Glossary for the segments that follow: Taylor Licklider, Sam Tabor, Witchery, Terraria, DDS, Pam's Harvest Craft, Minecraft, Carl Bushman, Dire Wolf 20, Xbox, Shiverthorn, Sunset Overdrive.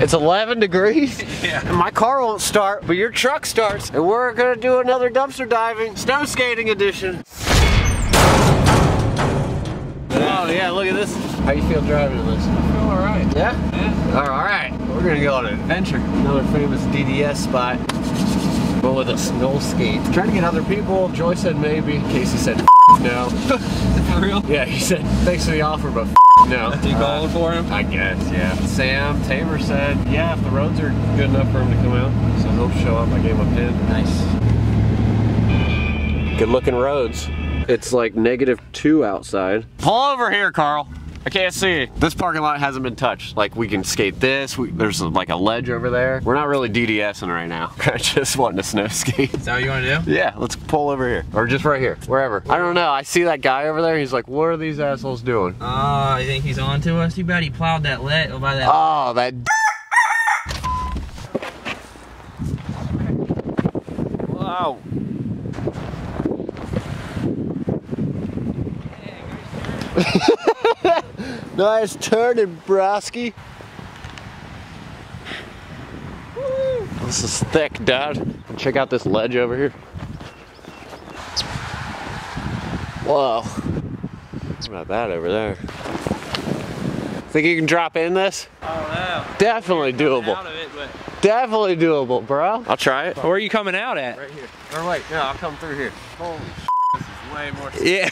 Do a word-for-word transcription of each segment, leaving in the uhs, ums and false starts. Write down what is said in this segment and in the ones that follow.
It's eleven degrees? Yeah. My car won't start, but your truck starts. And we're gonna do another dumpster diving, snow skating edition. Oh yeah, look at this. How you feel driving this? I feel alright. Yeah? Yeah. Alright, we're gonna go on an adventure. Another famous D D S spot, but with a snow skate. Trying to get other people. Joy said maybe. Casey said no. For real? Yeah, he said thanks for the offer, but no. Are you calling uh, for him? I guess, yeah. Sam Tabor said, yeah, if the roads are good enough for him to come out, so he'll show up. I gave him a pin. Nice. Good looking roads. It's like negative two outside. Pull over here, Carl. I can't see. This parking lot hasn't been touched. Like, we can skate this. We, there's like a ledge over there. We're not really DDSing right now. I just wanting to snow skate. Is that what you want to do? Yeah, let's pull over here. Or just right here, wherever. I don't know. I see that guy over there. He's like, what are these assholes doing? Oh, uh, I think he's on to us. Too bad he plowed that ledge by that. Oh, that. Wow. Nice turning, Brasky. This is thick, Dad. Check out this ledge over here. Whoa. It's not bad over there. Think you can drop in this? Oh no. Definitely doable. Out of it, but... Definitely doable, bro. I'll try it. Where are you coming out at? Right here. Or wait, no, I'll come through here. Holy shit, this is way more. Yeah.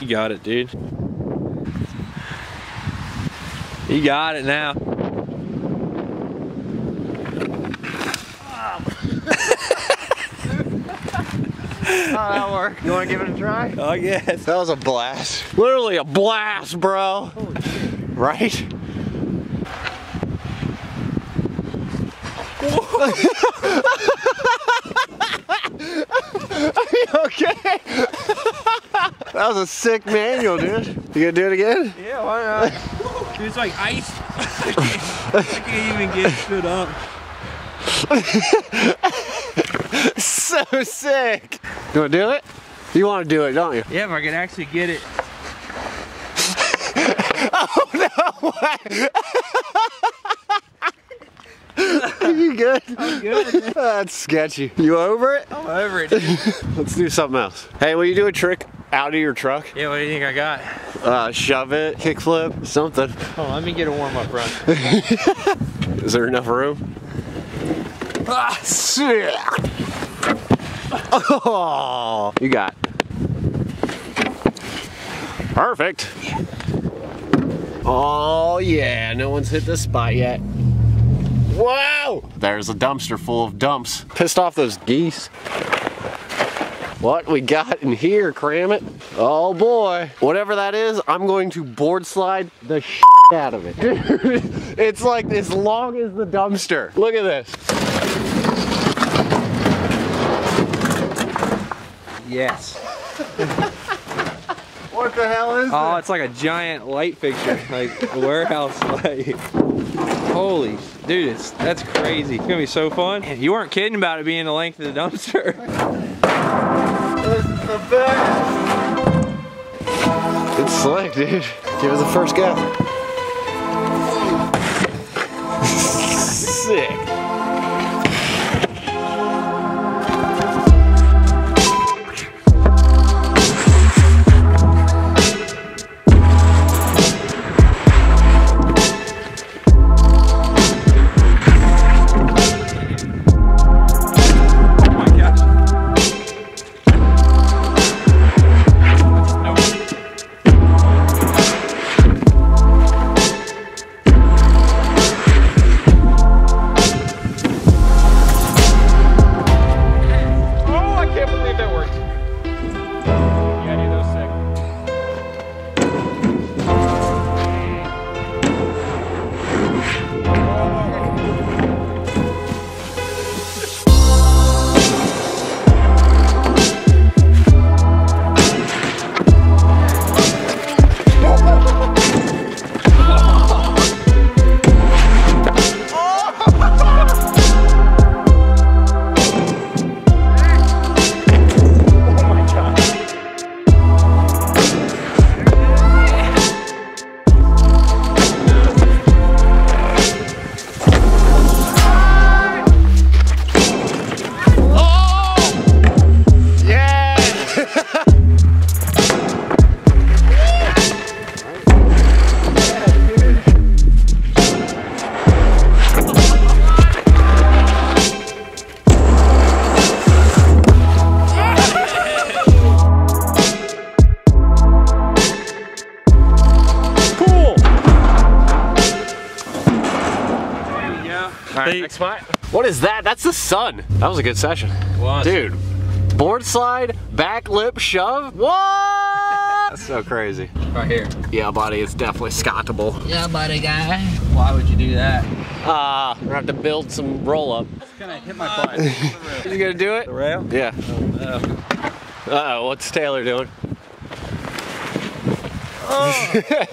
You got it, dude. You got it now. Oh, that'll work. You want to give it a try? Oh, yes. That was a blast. Literally a blast, bro. Holy shit. Right? Are you okay? That was a sick manual, dude. You gonna do it again? Yeah, why not? Dude, it's like ice. I can't, I can't even get stood up. So sick. You wanna do it? You wanna do it, don't you? Yeah, if I can actually get it. Oh no! What? Are you good? I'm good. That's sketchy. You over it? I'm over it. Let's do something else. Hey, will you do a trick out of your truck? Yeah, what do you think I got? Uh, shove it, kickflip, something. Oh, let me get a warm-up run. Is there enough room? Ah, shit! Oh, you got it. Perfect. Yeah. Oh, yeah. No one's hit this spot yet. Wow! There's a dumpster full of dumps. Pissed off those geese. What we got in here, cram it. Oh boy. Whatever that is, I'm going to board slide the shit out of it. Dude, it's like as long as the dumpster. Look at this. Yes. What the hell is that? Oh, it's like a giant light fixture, like a warehouse light. Holy, dude, it's, that's crazy. It's gonna be so fun. You weren't kidding about it being the length of the dumpster. It's the best. It's slick, dude. Give us a first go. Sick. right spot. What is that? That's the sun. That was a good session. What? Dude, board slide, back lip shove. What? That's so crazy. Right here. Yeah, buddy, it's definitely scottable. Yeah, buddy, guy. Why would you do that? Ah, uh, we're gonna have to build some roll up. It's gonna hit my butt. You gonna do it? The rail? Yeah. Oh, no. Uh-oh, what's Taylor doing? Oh.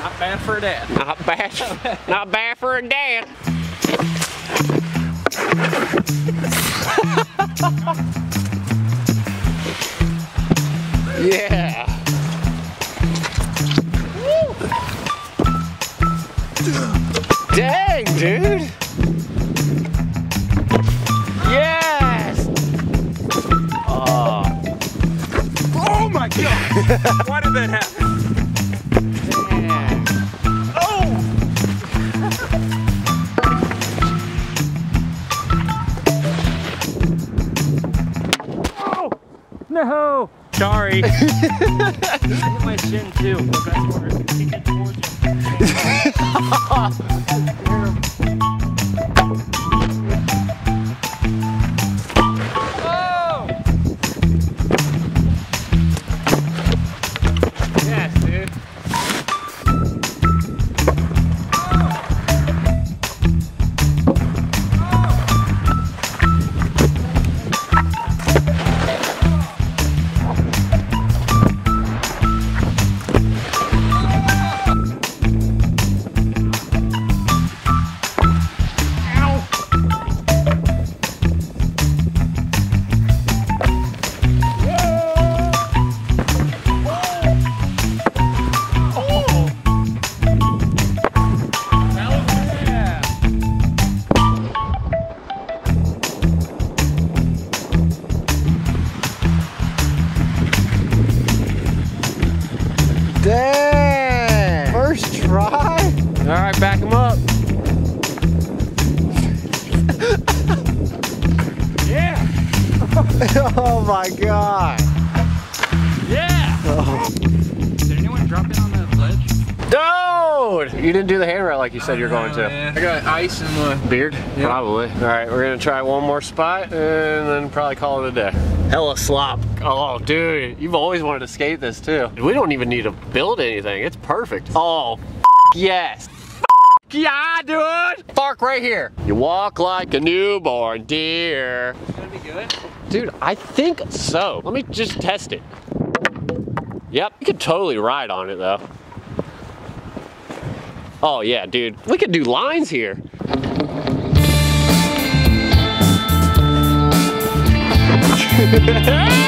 Not bad for a dad. Not bad. Not bad for a dad. Yeah. Woo. Dang, dude. Yes. Oh. Oh my God. Why did that happen? Yeah. Oh. Oh. No. Sorry. I hit my shin too. Oh! Yes, dude. Dang! First try? Alright, back him up. Yeah! Oh my God! Yeah! Oh. Did anyone drop down that ledge? Dude! You didn't do the handrail like you said you were going to. Man. I got ice in my beard? Yep. Probably. Alright, we're gonna try one more spot and then probably call it a day. Hella slop. Oh, dude, you've always wanted to skate this too. We don't even need to build anything. It's perfect. Oh, yes. Yeah, dude. Park right here. You walk like a newborn deer. It's gonna be good? Dude, I think so. Let me just test it. Yep, you could totally ride on it though. Oh yeah, dude. We could do lines here. Hey!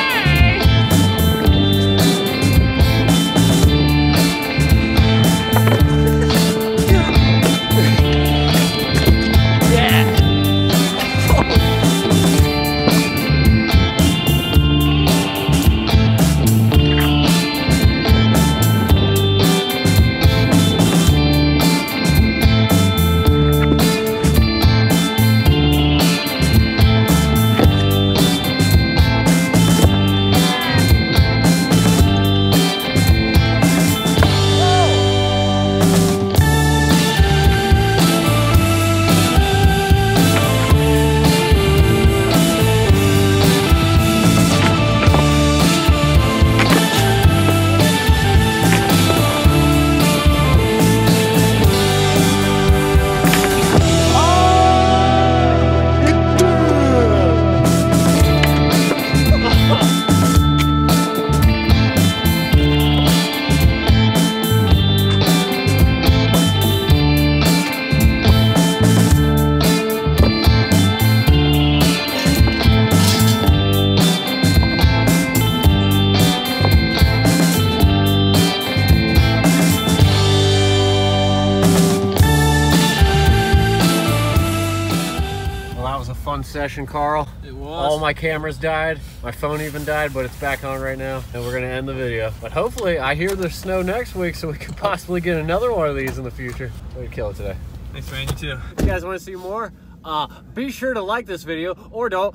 Session, Carl. It was. All my cameras died. My phone even died, but it's back on right now, and we're gonna end the video. But hopefully, I hear there's snow next week, so we could possibly get another one of these in the future. Way to kill it today. Thanks, man. You too. If you guys want to see more, uh, be sure to like this video, or don't.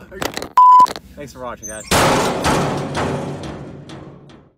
Thanks for watching, guys.